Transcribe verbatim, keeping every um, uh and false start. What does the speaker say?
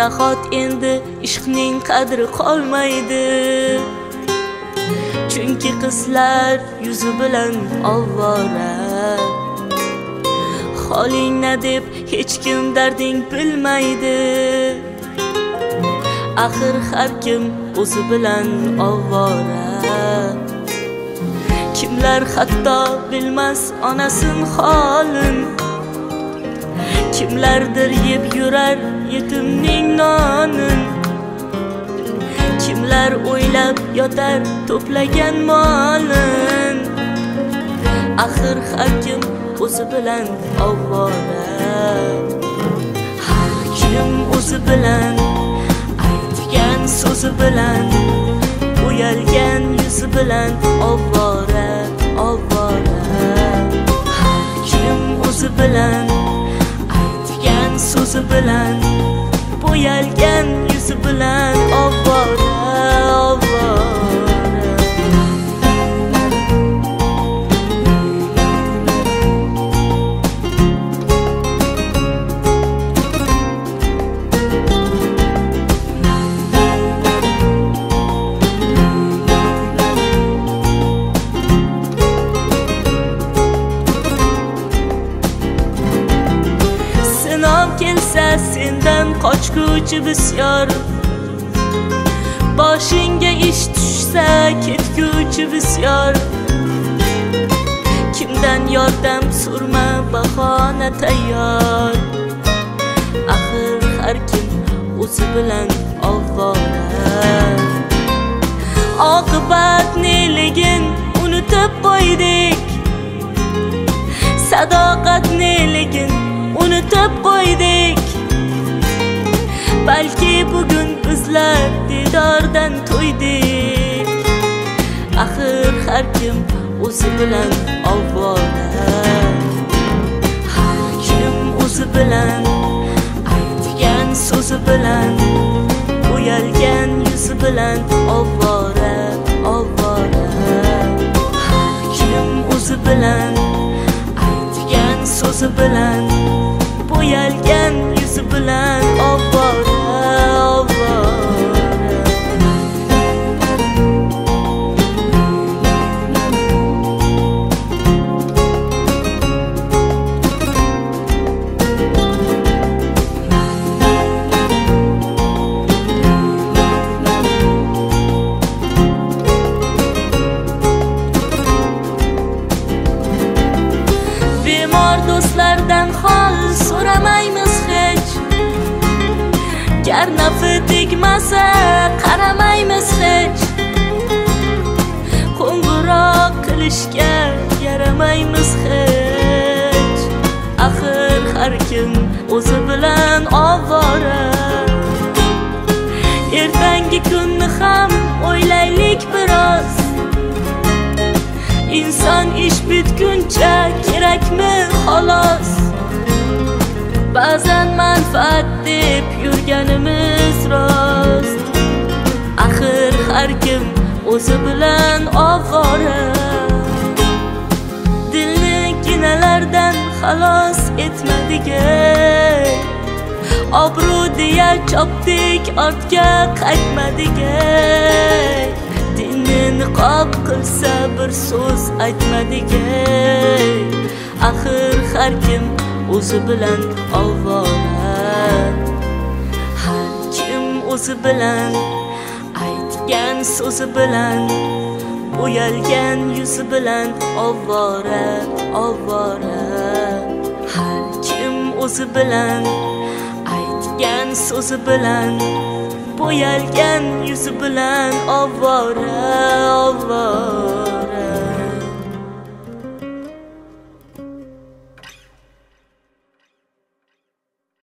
nahot endi ishqning qadri qolmaydi. Chunki qizlar yuzi bilan ovora, holing na deb hech kim darding bilmaydi. Axir har kim o'zi bilan ovora, kimlar hatto bilmas onasin holin, kimlardir yeb yurar yetimning nonin, kimlar o'ylab yotar to'plagan molin. Axir har kim o'zi bilan ovora, har kim o'zi bilan, aytgan so'zi bilan, o'yalgan yuzi bilan ovora, ovora. Har kim o'zi bilan, aytgan so'zi bilan, bo'yalgan yuzi bilan ovora, ovora. Senden kaçkucu bisyar, başınga iş düşse ketkucu bisyar. Kimden yardım sorma, bahane tayyar. Axir har kim o'zi bilan ovora, oqibat neligin unutib qo'ydik, sadoqat neligin unutib qo'ydik. Belki bugün bizler didardan to'ydik. Axir har kim o'zi bilan ovora, har kim o'zi bilan, aytgan so'zi bilan, o'yalgan yuzi bilan ovora, ovora. Har kim o'zi bilan, aytgan so'zi bilan, bo'yalgan yuzi bilan ovora. Nafi tegmasa qaramaymiz hech, qo'ng'iroq qilishga yaramaymiz hech. Axir har kim o'zi bilan ovora, ertangi kunni ham o'ylaylik biroz. Inson ish bitguncha kerakmi xolos? Ba'zan manfaat deb yurganimiz rost. Axir har kim o'zi bilan ovora, dilni ginalardan xalos etmadik. Obro' deya chopdik, ortga qaytmadik. Dinni niqob qilsa bir so'z aytmadik. Axir har kim o'zi bilan ovora, har kim o'zi bilan, aytgan so'zi bilan, bo'yalgan yuzi bilan ovora, ovora. Har kim o'zi bilan, aytgan so'zi bilan, bo'yalgan yuzi bilan ovora, ovora.